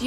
Do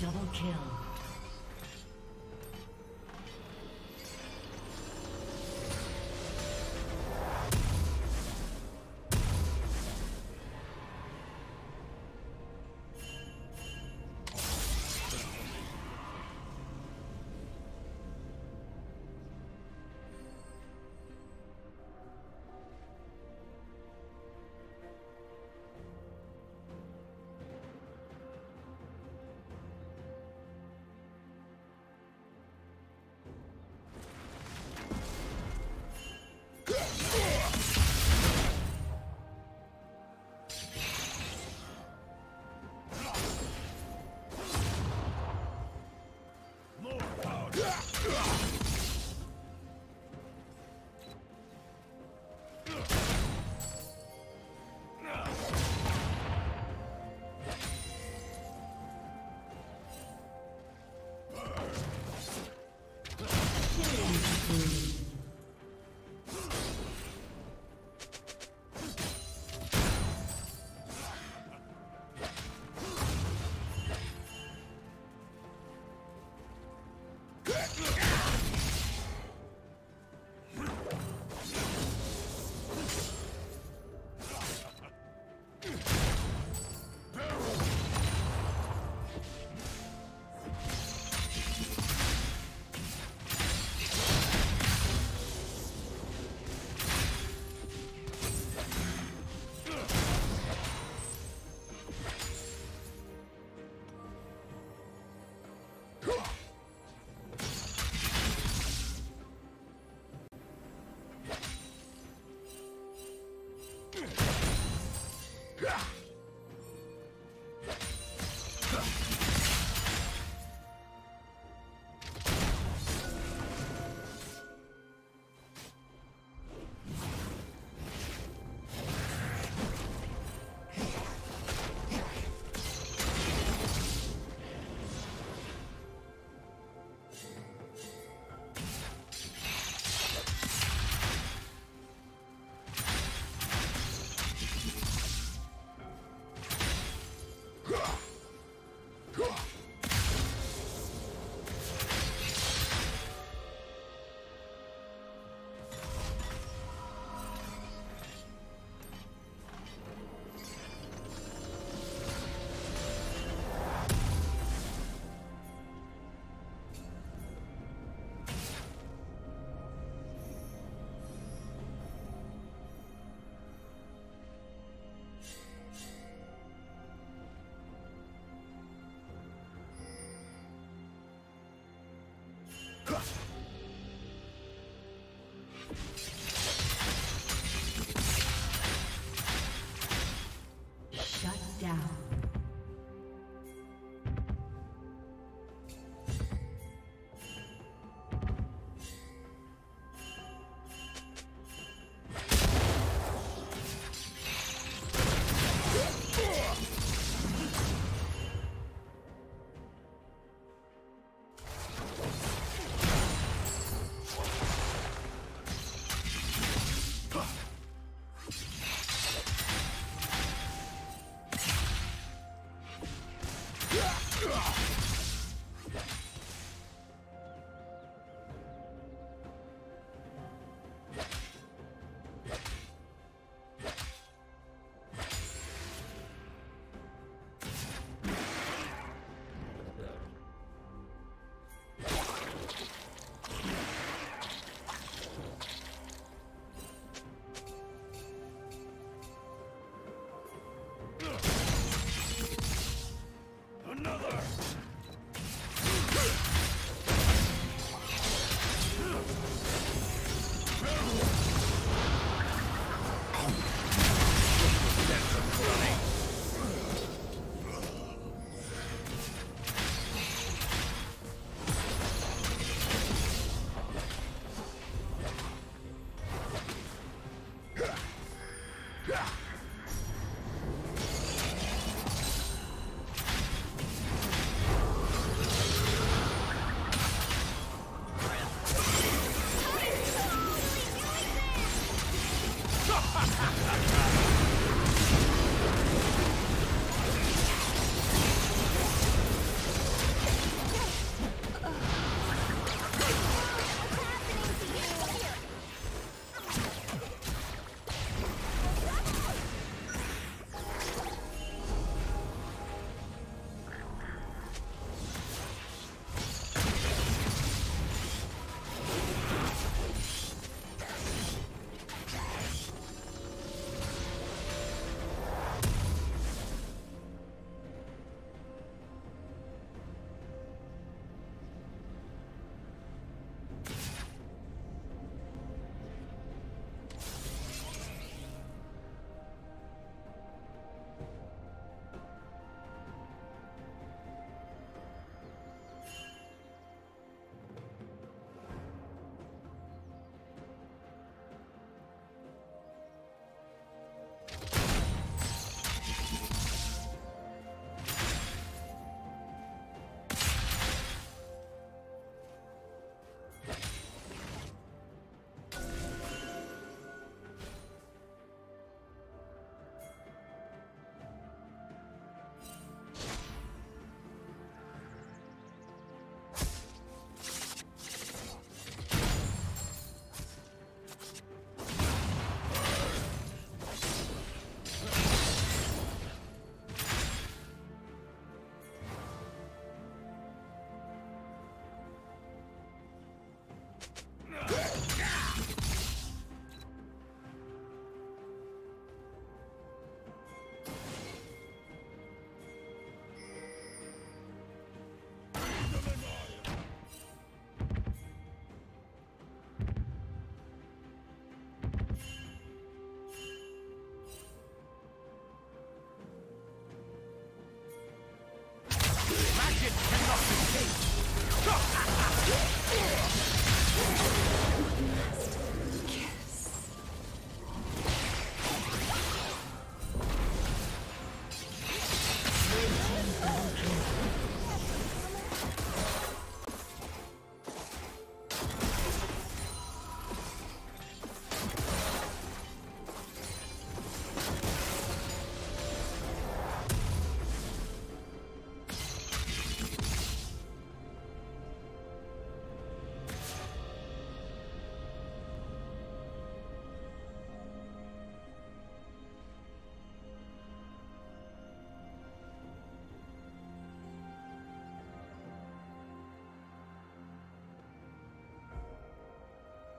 Double kill.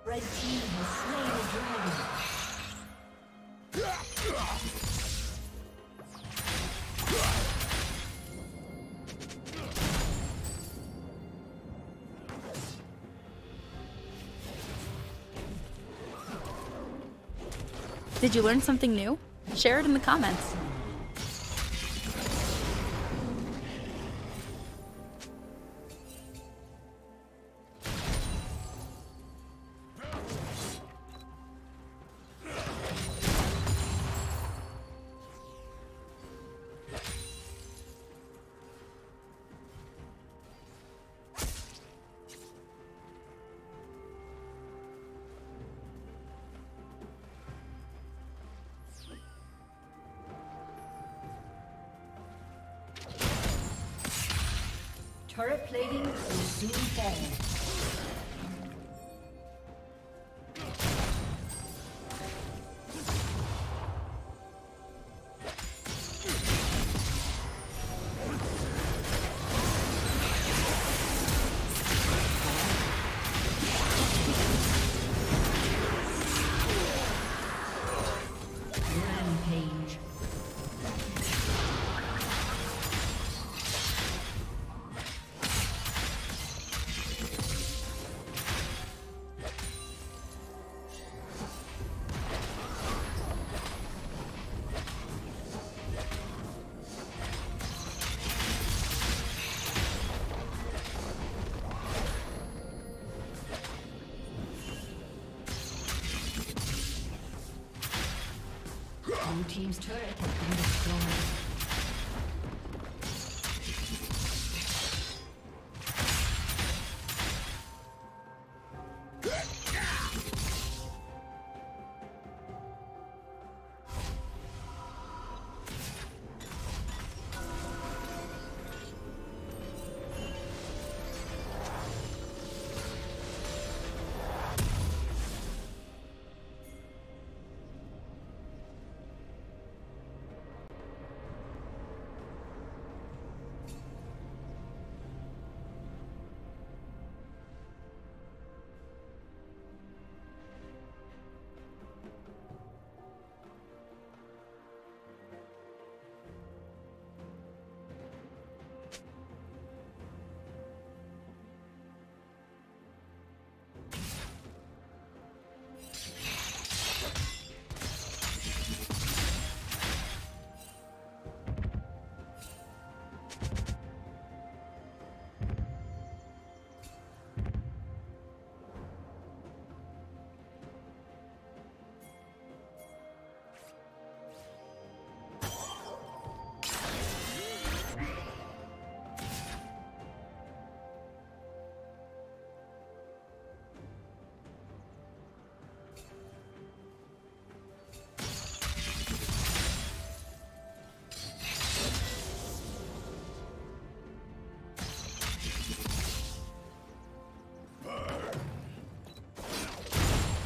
Red team has slain the dragon. Did you learn something new? Share it in the comments. Turret plating will soon fall.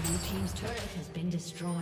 Blue team's turret has been destroyed. Team's turret has been destroyed.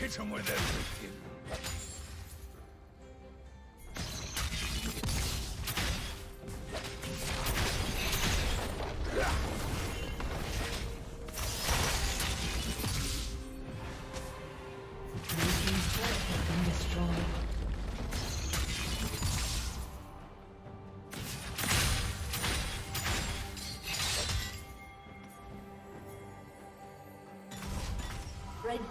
Hit him with everything. Red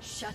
Shut